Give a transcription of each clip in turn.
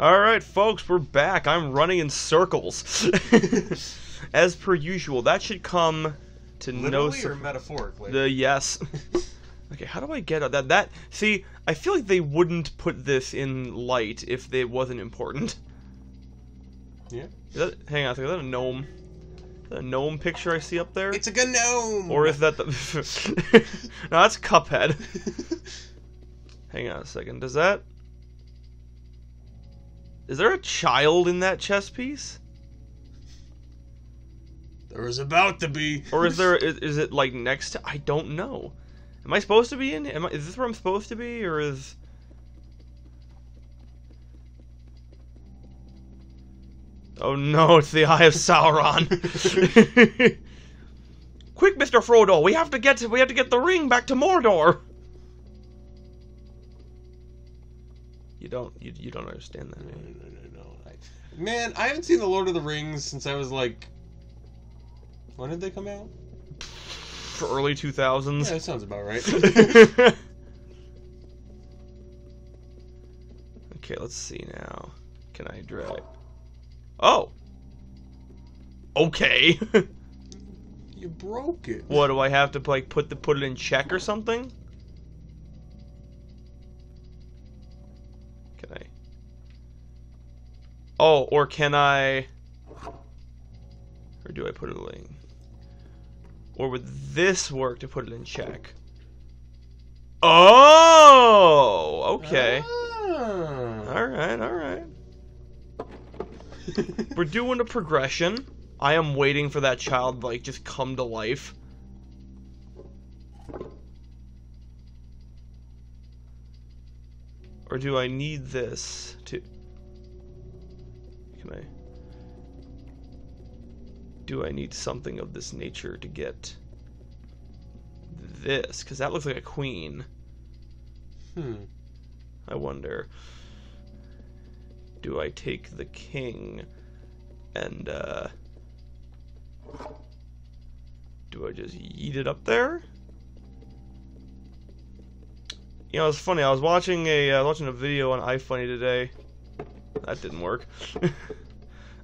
Alright, folks, we're back. I'm running in circles. As per usual, that should come to literally or metaphorically? Yes. Okay, how do I get out that? See, I feel like they wouldn't put this in light if it wasn't important. Yeah. Hang on a second, is that a gnome? Is that a gnome picture I see up there? It's a gnome! Or is that the... No, that's Cuphead. Hang on a second, does that... Is there a child in that chess piece? There is about to be. Or is there? Is it like next to? I don't know. Am I supposed to be in? Is this where I'm supposed to be, or is? Oh no! It's the Eye of Sauron. Quick, Mister Frodo! We have to get the ring back to Mordor. You don't understand that. No. Man, I haven't seen the Lord of the Rings since I was like, when did they come out? For early 2000s. Yeah, that sounds about right. Okay, let's see now. Can I drag? Oh. Okay. You broke it. What do I have to like put it in check or something? Oh, or can I... Or do I put it in... Or would this work to put it in check? Oh! Okay. Ah. Alright, alright. We're doing a progression. I am waiting for that child to, like, just come to life. Or do I need this to... Do I need something of this nature to get this? Because that looks like a queen. I wonder. Do I take the king and do I just yeet it up there? You know, it's funny. I was watching a video on iFunny today. That didn't work. I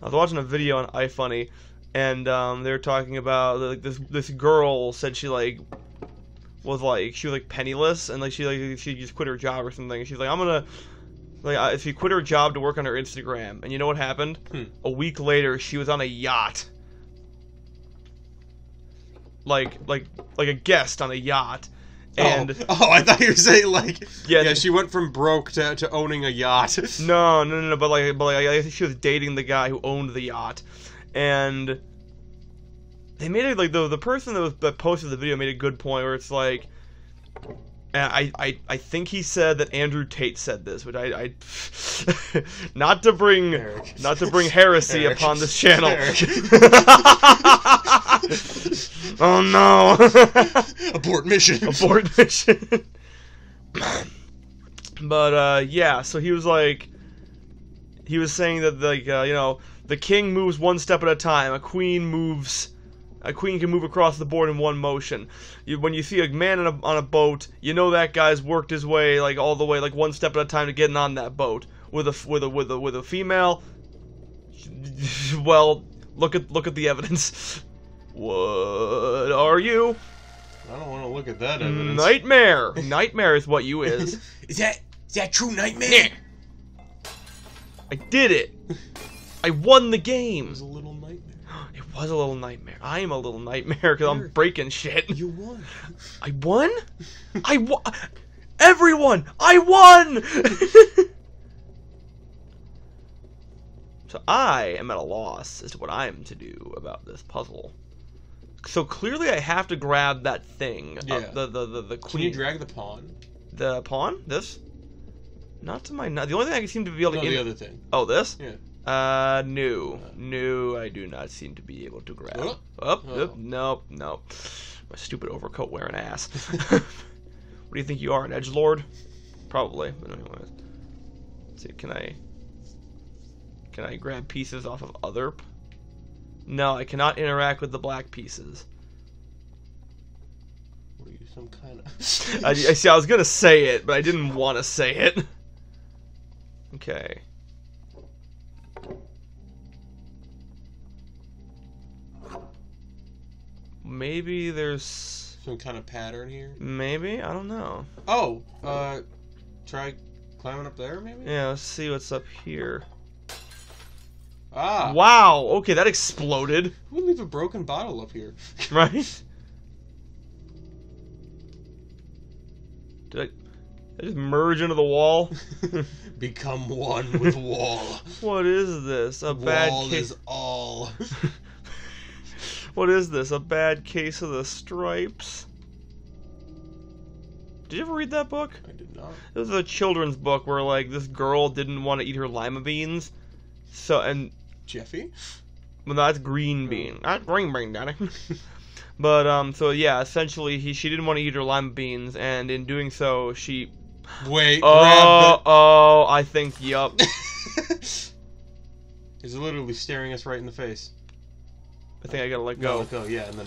was watching a video on iFunny, and they were talking about like, this girl said she was like penniless, and like she just quit her job or something. And she's like, she quit her job to work on her Instagram, and you know what happened? A week later, she was on a yacht, like a guest on a yacht. And oh, I thought you were saying like yeah, she went from broke to owning a yacht. No, but like I think she was dating the guy who owned the yacht, and they made it like the person that posted the video made a good point where it's like, I think he said that Andrew Tate said this, which I not to bring heresy upon this channel. Oh no! Abort mission. Abort mission. But yeah, so he was saying that like you know, the king moves one step at a time. A queen can move across the board in one motion. When you see a man on a boat, you know that guy's worked his way like all the way, like one step at a time to getting on that boat. With a female, well, look at the evidence. What are you? I don't want to look at that evidence. Nightmare. Nightmare is what you is. Is that true, nightmare? I did it. I won the game. It was a little nightmare. It was a little nightmare. I am a little nightmare because I'm breaking shit. You won. I won? I won. Everyone, I won! So I am at a loss as to what I am to do about this puzzle. So clearly I have to grab that thing. Yeah. The queen. Can you drag the pawn? The pawn? This? Not to my... The only thing I can seem to be able to... No, the other thing. Oh, this? Yeah. No. No, I do not seem to be able to grab. Oh, nope, nope. My stupid overcoat wearing ass. What do you think you are, an edgelord? Probably, but anyways. Let's see, can I grab pieces off of other? No, I cannot interact with the black pieces. What are you, some kind of... I see, I was gonna say it, but I didn't want to say it. Okay. maybe there's some kind of pattern here. Maybe, I don't know. Oh, try climbing up there, maybe. Yeah, let's see what's up here. Ah! Wow! Okay, that exploded. Who would leave a broken bottle up here? Right? Did I just merge into the wall? Become one with wall. What is this? A bad case. Wall is all. What is this? A bad case of the stripes? Did you ever read that book? I did not. It was a children's book where, like, this girl didn't want to eat her lima beans. So, and... Jeffy? Well, no, that's green bean. Not green bean, daddy. But, so, yeah, essentially, she didn't want to eat her lima beans, and in doing so, she... Wait, I think, yup. He's literally staring us right in the face. I think I gotta let go. Let go, yeah, and then...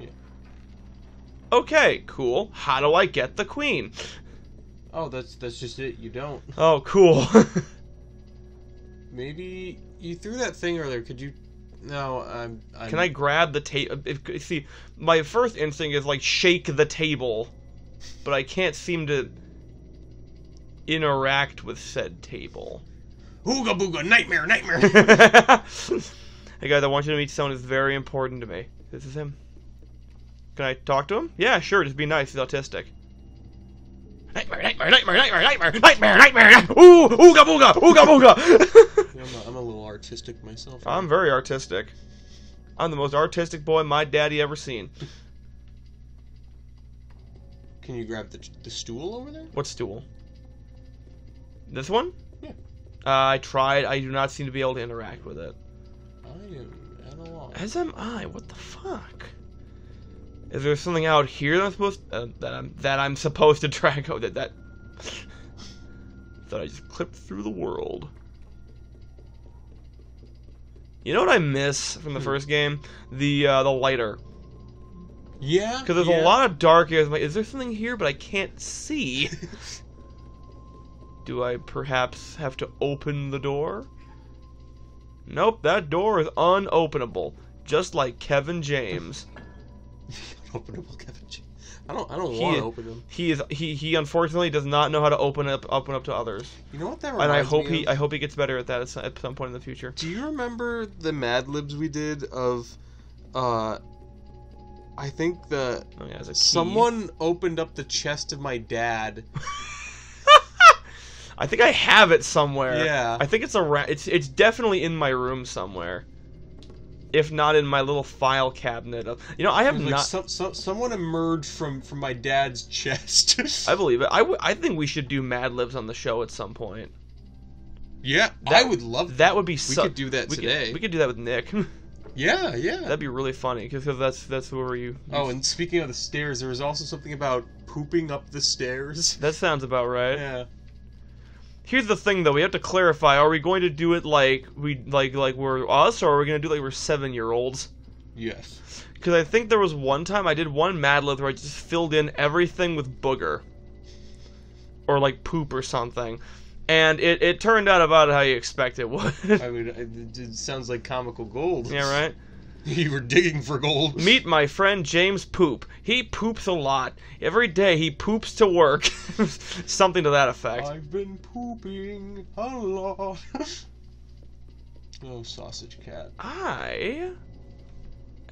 Yeah. Okay, cool. How do I get the queen? Oh, that's just it. You don't. Oh, cool. Maybe you threw that thing earlier. Could you? No, I'm... Can I grab the table? See, my first instinct is like shake the table, but I can't seem to interact with said table. Ooga booga, nightmare, nightmare. Hey guys, I want you to meet someone who's very important to me. This is him. Can I talk to him? Yeah, sure. Just be nice. He's autistic. Nightmare, nightmare, nightmare, nightmare, nightmare, nightmare, nightmare, nightmare. Ooh, ooga booga, ooga booga. I'm a little artistic myself. I'm very artistic. I'm the most artistic boy my daddy ever seen. Can you grab the stool over there? What stool? This one? Yeah. I tried. I do not seem to be able to interact with it. I am at a loss. As am I. What the fuck? Is there something out here that I'm supposed to, that I'm supposed to track? Oh, that thought I just clipped through the world. You know what I miss from the first game? The lighter. Yeah. Because there's a lot of dark areas. I'm like, is there something here? But I can't see. Do I perhaps have to open the door? Nope. That door is unopenable, just like Kevin James. Openable Kevin James. I don't want to open them. He unfortunately does not know how to open up to others. You know what that reminds me of? And I hope he gets better at that at some point in the future. Do you remember the Mad Libs we did of I think the someone opened up the chest of my dad. I think I have it somewhere. Yeah. I think it's around, it's definitely in my room somewhere. If not in my little file cabinet. You know, I have like not... someone emerged from my dad's chest. I believe it. I think we should do Mad Libs on the show at some point. Yeah, I would love that. That would be... We could do that today. We could do that with Nick. Yeah, yeah. That'd be really funny, because that's where you... Oh, and speaking of the stairs, there was also something about pooping up the stairs. That sounds about right. Yeah. Here's the thing, though. We have to clarify: are we going to do it like we're us, or are we going to do it like we're 7-year-olds? Yes. Because I think there was one time I did one Mad Lib where I just filled in everything with booger, or like poop or something, and it turned out about how you expect it would. I mean, it sounds like comical gold. Yeah, right. You were digging for gold. Meet my friend James Poop. He poops a lot. Every day he poops to work. Something to that effect. I've been pooping a lot. Oh, sausage cat. I'm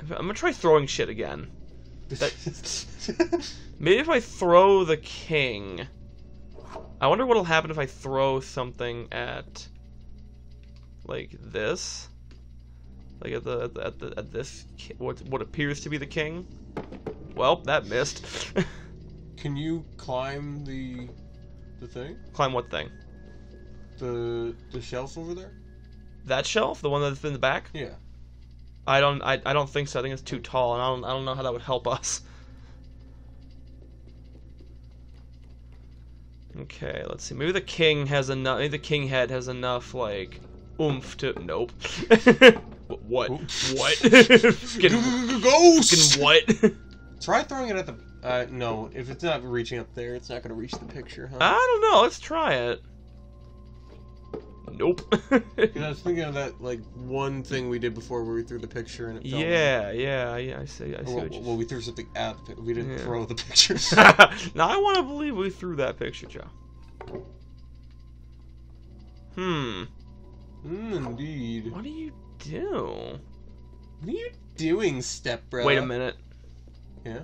gonna try throwing shit again. Maybe if I throw the king. I wonder what'll happen if I throw something at... like this? Like at this what appears to be the king. Well, that missed. Can you climb the thing? Climb what thing? The shelf over there. That shelf, the one that's in the back. Yeah. I don't think so. I think it's too tall, and I don't know how that would help us. Okay, let's see. Maybe the king has enough. Maybe the king head has enough like oomph to... Nope. What? Oops. What? Ghost! What? Try throwing it at the... no, if it's not reaching up there, it's not going to reach the picture, huh? I don't know. Let's try it. Nope. Because I was thinking of that, like, one thing we did before where we threw the picture and it fell. Yeah, I see what you mean. Well, we threw something at the picture. We didn't throw the pictures. Now, I want to believe we threw that picture, Joe. Hmm. Indeed. What do you do? What are you doing, stepbrother? Wait a minute. Yeah?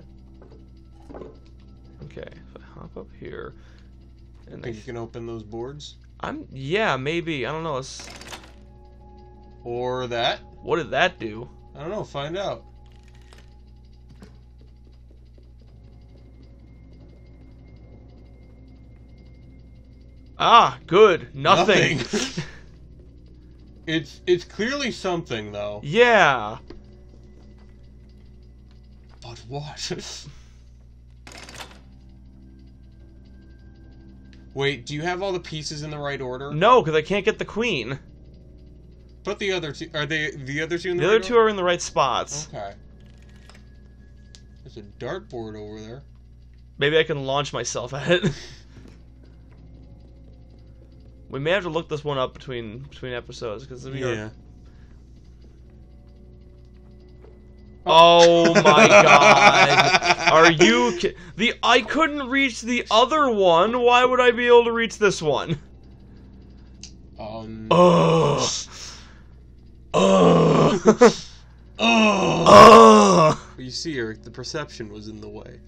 Okay, so I hop up here. And think you can open those boards? Yeah, maybe. I don't know. Let's... Or that? What did that do? I don't know. Find out. Ah, good. Nothing. It's clearly something, though. Yeah. But what? Wait, do you have all the pieces in the right order? No, because I can't get the queen. But the other two... Are they the other two in the right order? The other two are in the right spots. Okay. There's a dartboard over there. Maybe I can launch myself at it. We may have to look this one up between episodes, because we are... Oh my god. Are you kidding? I couldn't reach the other one. Why would I be able to reach this one? You see, Eric, the perception was in the way.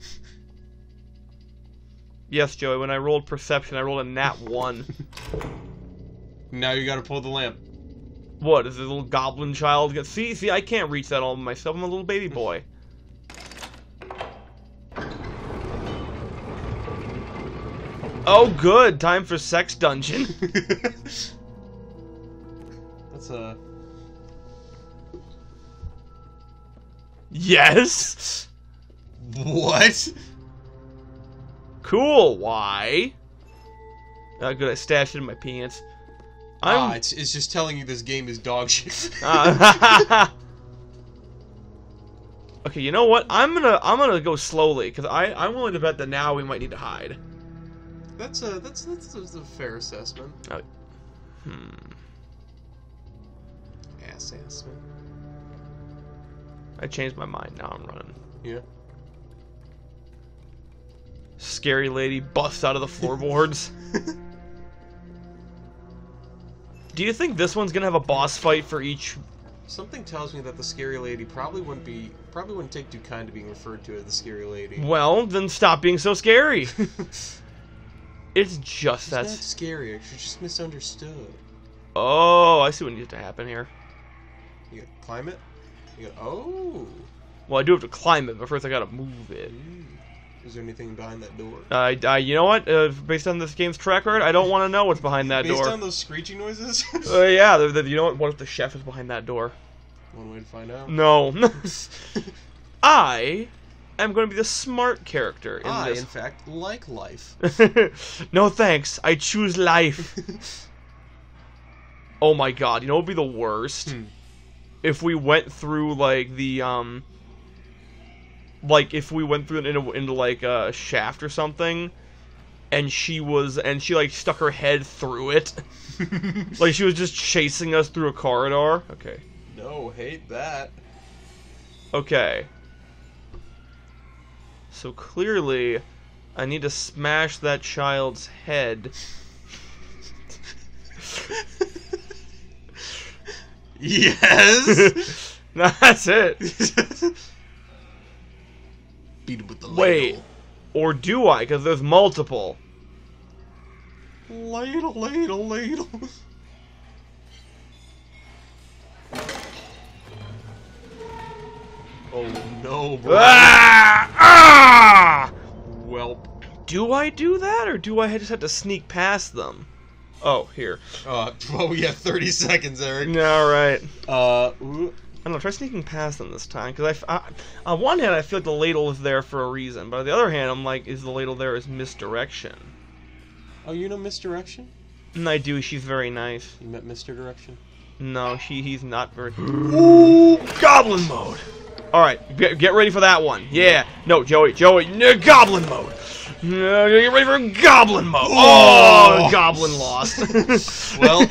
Yes, Joey, when I rolled perception, I rolled a nat 1. Now you gotta pull the lamp. What, is the little goblin child? See, I can't reach that all by myself. I'm a little baby boy. Oh, good. Time for sex dungeon. That's a... Yes? What? Cool. Why? Oh, good. I stashed it in my pants. It's just telling you this game is dog shit. Okay, you know what? I'm gonna go slowly because I'm willing to bet that now we might need to hide. That's a fair assessment. Assessment. I changed my mind. Now I'm running. Yeah. Scary lady busts out of the floorboards. Do you think this one's gonna have a boss fight for each? Something tells me that the scary lady probably wouldn't take too kind to being referred to as the scary lady. Well, then stop being so scary. It's just that scary. She's just misunderstood. Oh, I see what needs to happen here. You gotta climb it. Oh. Well, I do have to climb it, but first I gotta move it. Is there anything behind that door? You know what? Based on this game's track record, I don't want to know what's behind that door. Based on those screeching noises? Yeah, you know what? What if the chef is behind that door? One way to find out. No. I am going to be the smart character in this. I, in fact, like life. No thanks. I choose life. Oh my god. You know what would be the worst? If we went through, like, the, like, if we went through into like, a shaft or something, and she, like, stuck her head through it. Like, she was just chasing us through a corridor. Okay. No, hate that. Okay. So, clearly, I need to smash that child's head. Yes! No, that's it. With the ladle. Or do I? Because there's multiple. Ladle. Oh no, bro. Welp. Do I do that, or do I just have to sneak past them? Oh, here. We have 30 seconds, Eric. Alright. I don't know, try sneaking past them this time, because on one hand, I feel like the ladle is there for a reason, but on the other hand, I'm like, is the ladle there as misdirection? Oh, you know Misdirection? I do, she's very nice. You met Mr. Direction? No, he's not very... Ooh, goblin mode! Alright, get ready for that one. Yeah. No, Joey, no, goblin mode! No, get ready for goblin mode. Oh, goblin lost. Well, we're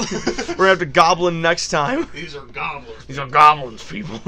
gonna have to goblin next time. These are goblins. These are goblins, people.